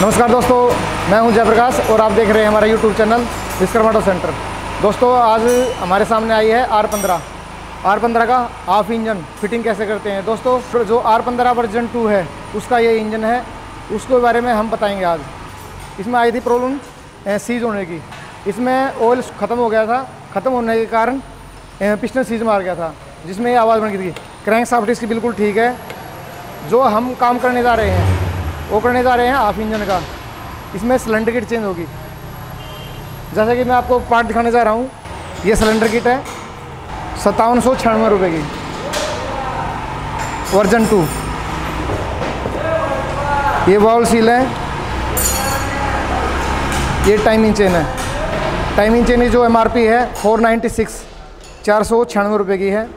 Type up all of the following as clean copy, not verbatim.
नमस्कार दोस्तों, मैं हूं जयप्रकाश और आप देख रहे हैं हमारा YouTube channel Vishwakarma auto centre. दोस्तों, आज हमारे सामने आई है आर पंद्रह का हाफ इंजन फिटिंग कैसे करते हैं। दोस्तों, जो R15 वर्जन 2 है उसका ये इंजन है, उसके बारे में हम बताएंगे आज। इसमें आई थी प्रॉब्लम सीज होने की। इसमें ऑयल ख़त्म हो गया था। ख़त्म होने के कारण पिस्टन सीज मार गया था, जिसमें ये आवाज़ बन गई थी। क्रैंक शाफ्ट इसकी बिल्कुल ठीक है। जो हम काम करने जा रहे हैं वो करने जा रहे हैं हाफ इंजन का। इसमें सिलेंडर किट चेंज होगी। जैसा कि मैं आपको पार्ट दिखाने जा रहा हूँ, ये सिलेंडर किट है 5796 रुपये की, वर्जन 2। ये बाउल सील है। ये टाइमिंग चेन है। टाइमिंग चेन की जो MRP है 496, 496 रुपये की है।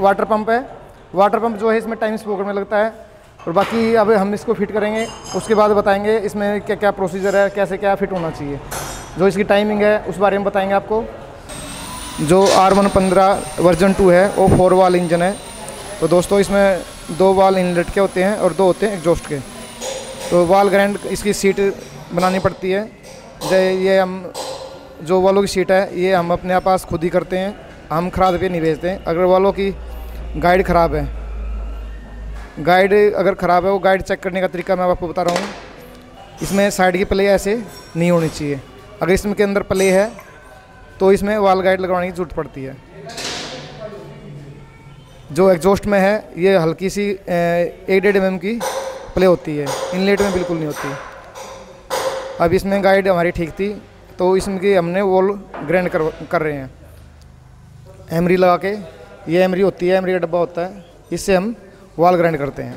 वाटर पंप है। वाटर पंप जो है इसमें टाइम स्पोकर में लगता है। और बाकी अब हम इसको फिट करेंगे, उसके बाद बताएंगे इसमें क्या क्या प्रोसीजर है, कैसे क्या फिट होना चाहिए। जो इसकी टाइमिंग है उस बारे में बताएंगे आपको। जो R15 वर्जन 2 है वो 4 वाल इंजन है। तो दोस्तों, इसमें 2 वाल इनलेट के होते हैं और 2 होते हैं एग्जॉस्ट के। तो वाल ग्रैंड इसकी सीट बनानी पड़ती है। ये हम जो वालों की सीट है ये हम अपने पास खुद ही करते हैं, हम खराब पे नहीं भेजते हैं। अगर वालों की गाइड ख़राब है, गाइड अगर ख़राब है, वो गाइड चेक करने का तरीका मैं आपको बता रहा हूँ। इसमें साइड की प्ले ऐसे नहीं होनी चाहिए। अगर इसमें के अंदर प्ले है तो इसमें वाल गाइड लगवाने की ज़रूरत पड़ती है। जो एग्जॉस्ट में है ये हल्की सी 1.5 mm की प्ले होती है, इनलेट में बिल्कुल नहीं होती। अब इसमें गाइड हमारी ठीक थी, तो इसमें की हमने वॉल ग्रैंड कर रहे हैं एमरी लगा के। ये एमरी होती है, एमरी का डब्बा होता है, इससे हम वाल ग्राइंड करते हैं।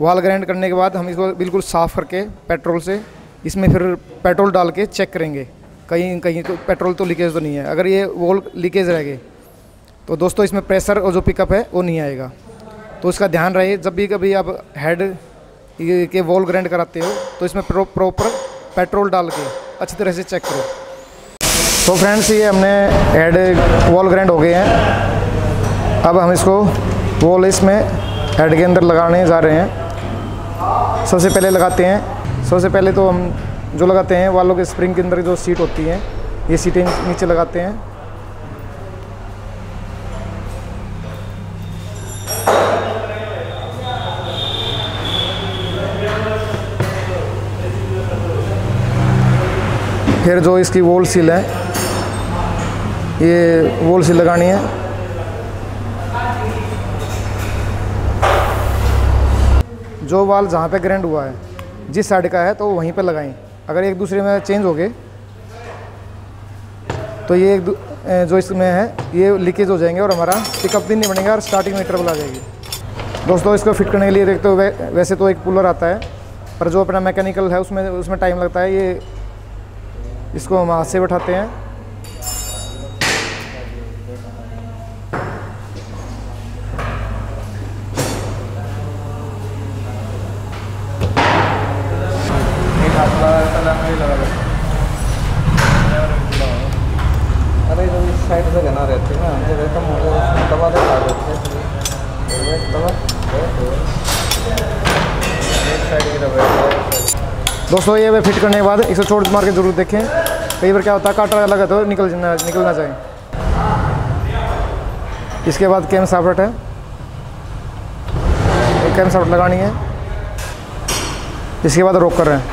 वाल ग्राइंड करने के बाद हम इसको बिल्कुल साफ़ करके पेट्रोल से, इसमें फिर पेट्रोल डाल के चेक करेंगे कहीं तो पेट्रोल तो लीकेज तो नहीं है। अगर ये वॉल लीकेज रह गए तो दोस्तों इसमें प्रेशर और जो पिकअप है वो नहीं आएगा। तो इसका ध्यान रहे, जब भी कभी आप हेड के वॉल ग्राइंड कराते हो तो इसमें प्रॉपर पेट्रोल डाल के अच्छी तरह से चेक करो। तो फ्रेंड्स, ये हमने हेड वॉल ग्राइंड हो गए हैं। अब हम इसको वॉल इसमें हेड के अंदर लगाने जा रहे हैं। सबसे पहले तो हम जो लगाते हैं वालों के स्प्रिंग के अंदर जो सीट होती है, ये सीटें नीचे लगाते हैं। फिर जो इसकी वॉल सील है, ये वॉल सील लगानी है। जो वाल जहाँ पे ग्रैंड हुआ है, जिस साइड का है, तो वहीं पे लगाएं। अगर एक दूसरे में चेंज हो गए तो ये जो इसमें है ये लीकेज हो जाएंगे और हमारा पिकअप भी नहीं बनेगा और स्टार्टिंग में ट्रबल आ जाएगी। दोस्तों, इसको फिट करने के लिए देखते हुए वैसे तो एक पुलर आता है, पर जो अपना मैकेनिकल है उसमें टाइम लगता है। ये इसको हम हाथ से बैठाते हैं। अरे जो इस साइड से घना रहते हैं ना, जब कम हो जाए दबा दे दबा। दोस्तों, ये फिट करने के बाद 100 मार के जरूर देखें। कई बार क्या होता है, कांटा लगा तो निकलना चाहिए। इसके बाद कैम साफट है, एक कैम साफट लगानी है। इसके बाद रोक कर रहे हैं।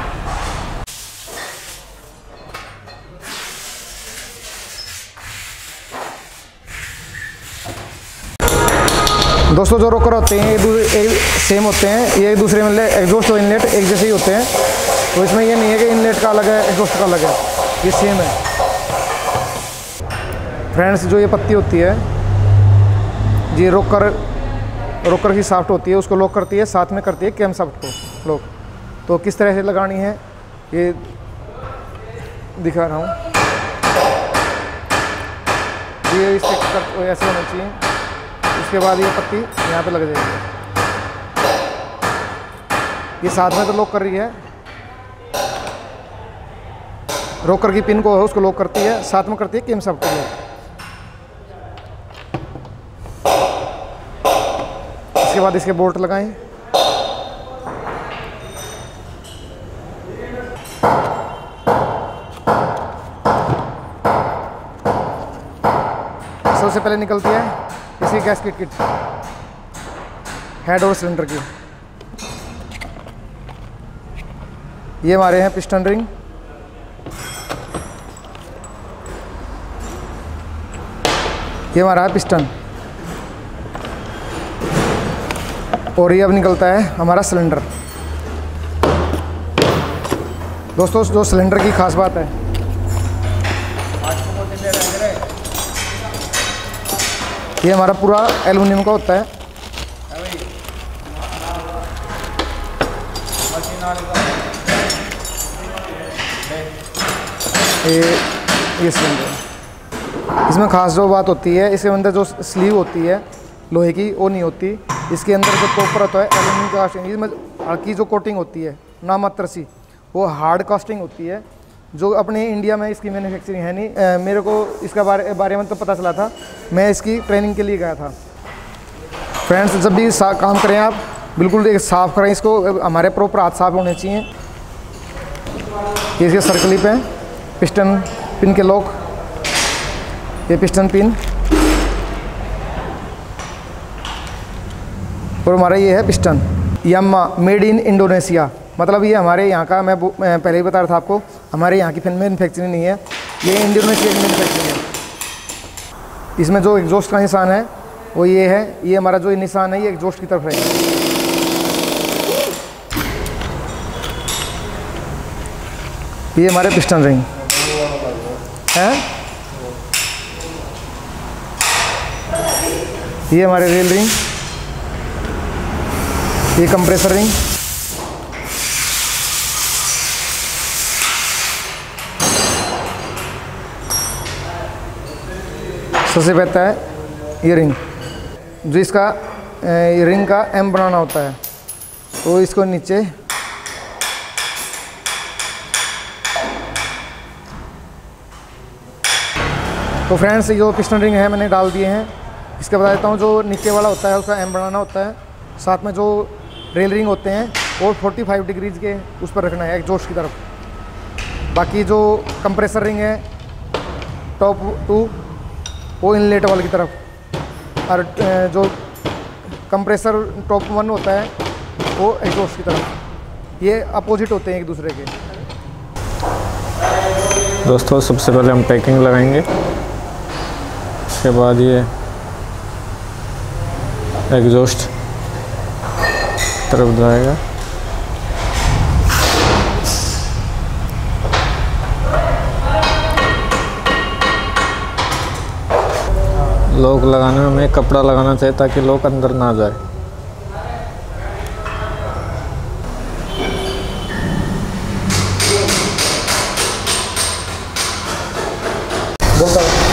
दोस्तों, जो रोकर होते हैं एक सेम होते हैं, ये एक दूसरे में एग्जॉस्ट और इनलेट एक जैसे ही होते हैं। तो इसमें ये नहीं है कि इनलेट का अलग है, एग्जॉस्ट का अलग है, ये सेम है। फ्रेंड्स, जो ये पत्ती होती है ये रोकर की साफ्ट होती है, उसको लॉक करती है, साथ में करती है कैम साफ्ट को लॉक। तो किस तरह से लगानी है ये दिखा रहा हूँ। ये ऐसे होना चाहिए। उसके बाद ये पत्ती यहाँ पे लग जाएगी। ये साथ में तो लॉक कर रही है, रोकर की पिन को है उसको लॉक करती है, साथ में करती है कैम साफ्ट को लॉक। इसके बाद इसके बोल्ट लगाएं। सबसे पहले निकलती है इसकी गैस्केट किट, हेड और सिलेंडर की। ये हमारे हैं पिस्टन रिंग, ये हमारा है पिस्टन, और ये अब निकलता है हमारा सिलेंडर। दोस्तों जो सिलेंडर की खास बात है, ये हमारा पूरा एल्युमिनियम का होता है। ये सिलेंडर, इसमें खास जो बात होती है, इसके अंदर जो स्लीव होती है लोहे की वो नहीं होती, इसके अंदर जो कॉपर होता है एल्युमिनियम कास्टिंग, इसमें हल्की जो कोटिंग होती है नामात्र सी, वो हार्ड कास्टिंग होती है, जो अपने इंडिया में इसकी मैन्युफैक्चरिंग है नहीं। मेरे को इसका बारे में तो पता चला था, मैं इसकी ट्रेनिंग के लिए गया था। फ्रेंड्स जब भी काम करें आप बिल्कुल साफ़ करें इसको, हमारे प्रॉपर हाथ साफ होने चाहिए। ये इसके सर्कली पे पिस्टन पिन के लॉक, ये पिस्टन पिन, और हमारा ये है piston Yamaha made in Indonesia. मतलब ये हमारे यहाँ का, मैं पहले ही बता रहा था आपको, हमारे यहाँ की फिल्म मैन्युफैक्चरिंग नहीं है, ये इंडोनेशिया की मैन्युफैक्चरिंग है। इसमें जो एग्जॉस्ट का निशान है वो ये है, ये हमारा जो निशान है ये एग्जॉस्ट की तरफ है। ये हमारे पिस्टन रिंग है, ये हमारे रेल रिंग, ये कंप्रेसर रिंग, सबसे बेहतर है ये रिंग, जो इसका ये रिंग का एम बनाना होता है, तो इसको नीचे तो फ्रेंड्स ये जो पिस्टन रिंग है मैंने डाल दिए हैं। इसके बता देता हूँ, जो नीचे वाला होता है उसका एम बनाना होता है, साथ में जो रेल रिंग होते हैं वो 45 डिग्रीज के उस पर रखना है एग्जॉस्ट की तरफ। बाकी जो कंप्रेसर रिंग है टॉप 2 वो इनलेट वाल की तरफ, और जो कंप्रेसर टॉप 1 होता है वो एग्जॉस्ट की तरफ। ये अपोजिट होते हैं एक दूसरे के। दोस्तों सबसे पहले हम पैकिंग लगाएंगे, उसके बाद ये एग्जॉस्ट तरफ जाएगा। लॉक लगाने में हमें कपड़ा लगाना चाहिए ताकि लॉक अंदर ना जाए।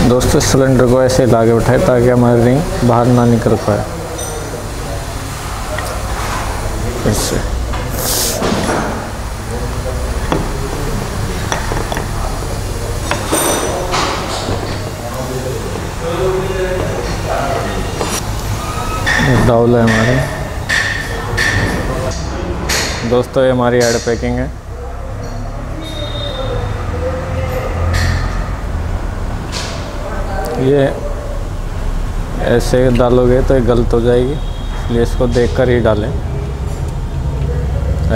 दोस्तों सिलेंडर को ऐसे लाके उठाए ताकि हमारी रिंग बाहर ना निकल पाए। इससे डाउल है हमारे। दोस्तों ये हमारी हेड पैकिंग है, ये ऐसे डालोगे तो ये गलत हो जाएगी, इसलिए इसको देखकर ही डालें,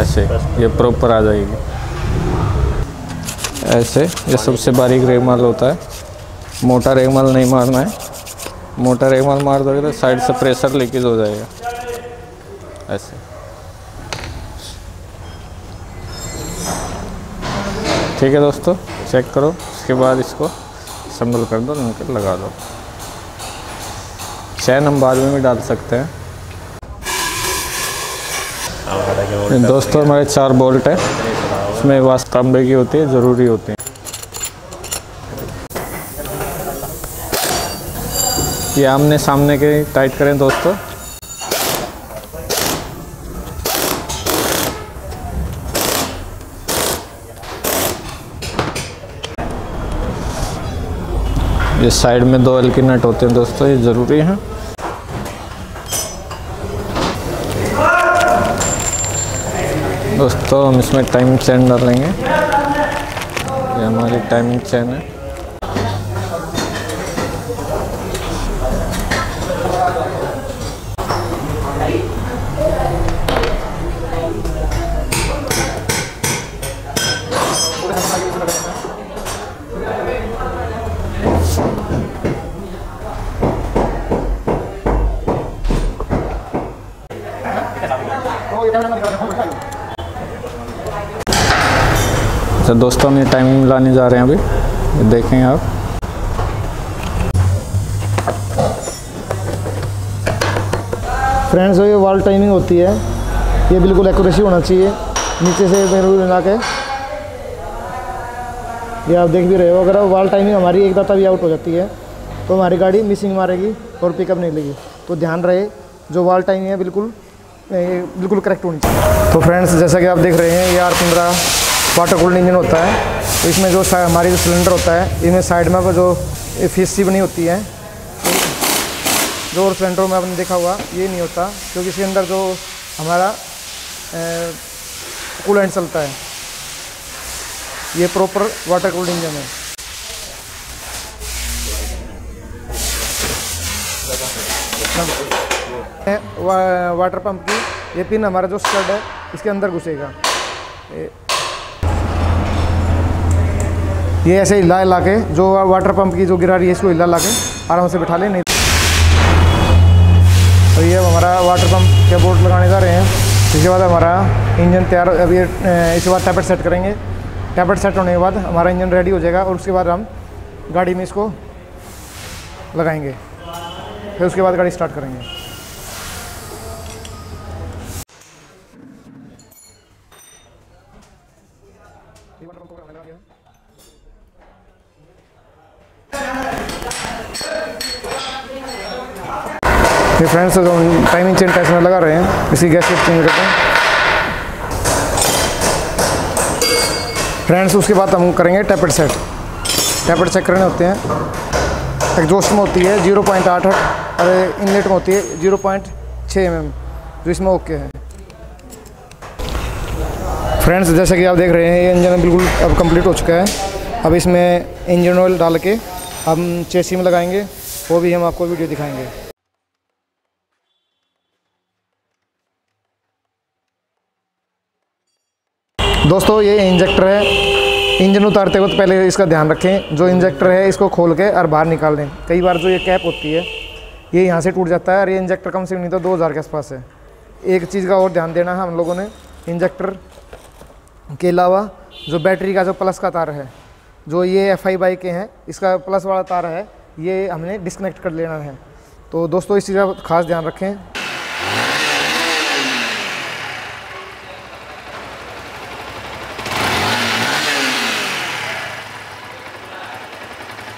ऐसे ये प्रॉपर आ जाएगी। ऐसे ये सबसे बारीक रेगमाल होता है, मोटा रेगमाल नहीं मारना है, मोटा रेगमाल मार दोगे तो साइड से प्रेशर लीकेज हो जाएगा। ऐसे ठीक है दोस्तों, चेक करो, उसके बाद इसको असेंबल कर दो, निकल लगा दो। चैन हम बाद में भी डाल सकते हैं। दोस्तों हमारे 4 बोल्ट है, उसमें वास्तांबे की होती है, ज़रूरी होती है। ये आमने सामने के टाइट करें दोस्तों। ये साइड में 2 एल्की नट होते हैं दोस्तों, ये ज़रूरी है। दोस्तों हम इसमें टाइमिंग चैन डालेंगे, ये हमारी टाइमिंग चैन है। तो दोस्तों हम ये टाइम लाने जा रहे हैं अभी, देखें आप। फ्रेंड्स ये वॉल टाइमिंग होती है, ये बिल्कुल एक्यूरेसी होना चाहिए, नीचे से मेरे ला के ये आप देख भी रहे हो। अगर वॉल टाइमिंग हमारी एक दाता भी आउट हो जाती है तो हमारी गाड़ी मिसिंग मारेगी और पिकअप नहीं लेगी। तो ध्यान रहे जो वॉल टाइमिंग है बिल्कुल करेक्ट होनी चाहिए। तो फ्रेंड्स जैसा कि आप देख रहे हैं ये R15 वाटर कूल्ड इंजन होता है। तो इसमें जो हमारी जो सिलेंडर होता है इसमें साइड में जो फीससी बनी होती है, जो और सिलेंडरों में आपने देखा हुआ ये नहीं होता, क्योंकि इसके अंदर जो हमारा कूलेंट चलता है। ये प्रॉपर वाटर कूल्ड इंजन है। वाटर पंप की ये पिन हमारा जो स्टड है इसके अंदर घुसेगा। ये ऐसे हिला हिला के जो वाटर पंप की जो गिरा रही है इसको हिला हिला के आराम से बिठा ले, नहीं तो ये हमारा वाटर पंप के बोर्ड लगाने जा रहे हैं। इसके बाद हमारा इंजन तैयार, अब ये इसके बाद टैपेट सेट करेंगे। टैपेट सेट होने के बाद हमारा इंजन रेडी हो जाएगा और उसके बाद हम गाड़ी में इसको लगाएंगे, फिर उसके बाद गाड़ी स्टार्ट करेंगे। ये फ्रेंड्स तो हम टाइमिंग चेन टेस्ट में लगा रहे हैं, इसी गैस चेंज करते हैं। फ्रेंड्स उसके बाद हम करेंगे टैपेट सेट। टैपेट चेक करने होते हैं, एग्जॉस्ट में होती है 0.8 और इनलेट में होती है 0.6 mm, जो इसमें ओके है। फ्रेंड्स जैसा कि आप देख रहे हैं ये इंजन बिल्कुल अब कंप्लीट हो चुका है। अब इसमें इंजन ऑयल डाल के हम चेसी में लगाएंगे, वो भी हम आपको वीडियो दिखाएंगे। दोस्तों ये इंजेक्टर है, इंजन उतारते वक्त पहले इसका ध्यान रखें, जो इंजेक्टर है इसको खोल के और बाहर निकाल दें। कई बार जो ये कैप होती है ये यहाँ से टूट जाता है और ये इंजेक्टर कम से कम नहीं तो 2000 के आसपास है। एक चीज़ का और ध्यान देना है हम लोगों ने, इंजेक्टर के अलावा जो बैटरी का जो प्लस का तार है, जो ये FI बाइक के हैं इसका प्लस वाला तार है, ये हमने डिस्कनेक्ट कर लेना है। तो दोस्तों इस चीज़ का खास ध्यान रखें।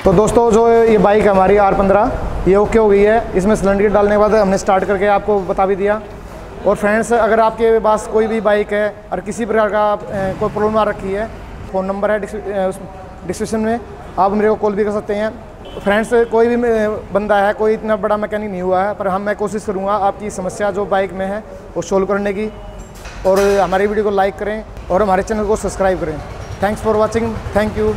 तो दोस्तों जो ये बाइक हमारी R15 ये ओके हो गई है। इसमें सिलेंडर डालने के बाद हमने स्टार्ट करके आपको बता भी दिया। और फ्रेंड्स अगर आपके पास कोई भी बाइक है और किसी प्रकार का कोई प्रॉब्लम आ रखी है, फ़ोन नंबर है डिस्क्रिप्शन में, आप मेरे को कॉल भी कर सकते हैं। फ्रेंड्स कोई भी बंदा है, कोई इतना बड़ा मैकेनिक नहीं हुआ है, पर हम मैं कोशिश करूँगा आपकी समस्या जो बाइक में है वो सॉल्व करने की। और हमारी वीडियो को लाइक करें और हमारे चैनल को सब्सक्राइब करें। Thanks for watching, thank you.